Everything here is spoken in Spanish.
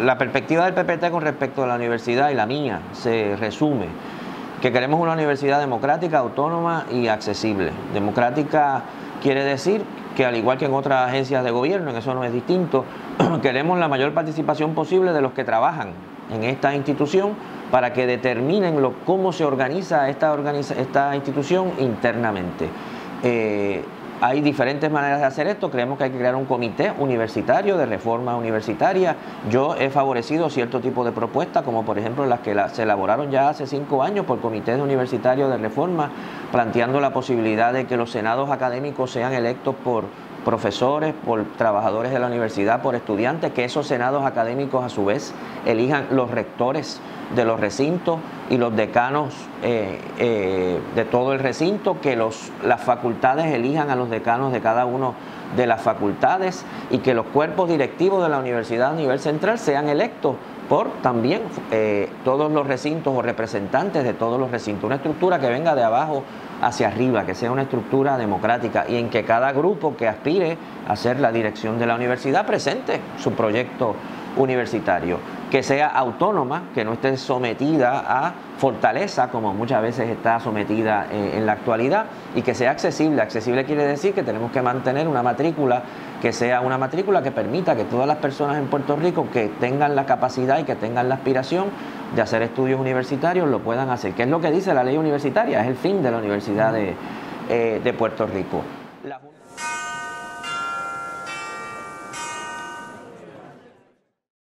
La perspectiva del PPT con respecto a la universidad y la mía se resume que queremos una universidad democrática, autónoma y accesible. Democrática quiere decir que, al igual que en otras agencias de gobierno, en eso no es distinto, queremos la mayor participación posible de los que trabajan en esta institución para que determinen cómo se organiza esta institución internamente. Hay diferentes maneras de hacer esto. Creemos que hay que crear un comité universitario de reforma universitaria. Yo he favorecido cierto tipo de propuestas, como por ejemplo las que se elaboraron ya hace 5 años por comités universitarios de reforma, planteando la posibilidad de que los senados académicos sean electos por profesores, por trabajadores de la universidad, por estudiantes, que esos senados académicos a su vez elijan los rectores de los recintos y los decanos de todo el recinto, que las facultades elijan a los decanos de cada uno de las facultades y que los cuerpos directivos de la universidad a nivel central sean electos por también todos los recintos o representantes de todos los recintos. Una estructura que venga de abajo hacia arriba, que sea una estructura democrática y en que cada grupo que aspire a ser la dirección de la universidad presente su proyecto universitario, que sea autónoma, que no esté sometida a Fortaleza como muchas veces está sometida en la actualidad, y que sea accesible. Accesible quiere decir que tenemos que mantener una matrícula que sea una matrícula que permita que todas las personas en Puerto Rico que tengan la capacidad y que tengan la aspiración de hacer estudios universitarios lo puedan hacer, que es lo que dice la ley universitaria, es el fin de la Universidad de Puerto Rico.